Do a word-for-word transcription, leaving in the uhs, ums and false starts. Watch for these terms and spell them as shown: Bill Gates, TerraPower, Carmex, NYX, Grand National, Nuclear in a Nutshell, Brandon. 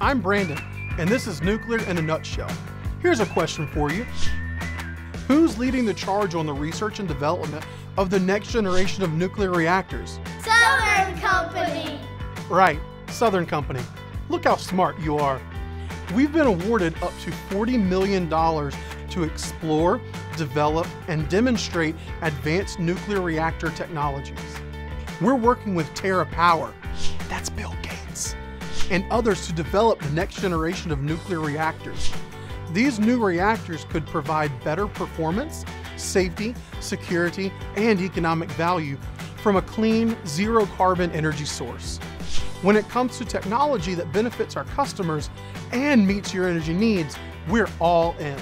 I'm Brandon, and this is Nuclear in a Nutshell. Here's a question for you. Who's leading the charge on the research and development of the next generation of nuclear reactors? Southern Company! Right, Southern Company. Look how smart you are. We've been awarded up to forty million dollars to explore, develop, and demonstrate advanced nuclear reactor technologies. We're working with TerraPower, that's Bill Gates, and others to develop the next generation of nuclear reactors. These new reactors could provide better performance, safety, security, and economic value from a clean, zero-carbon energy source. When it comes to technology that benefits our customers and meets your energy needs, we're all in.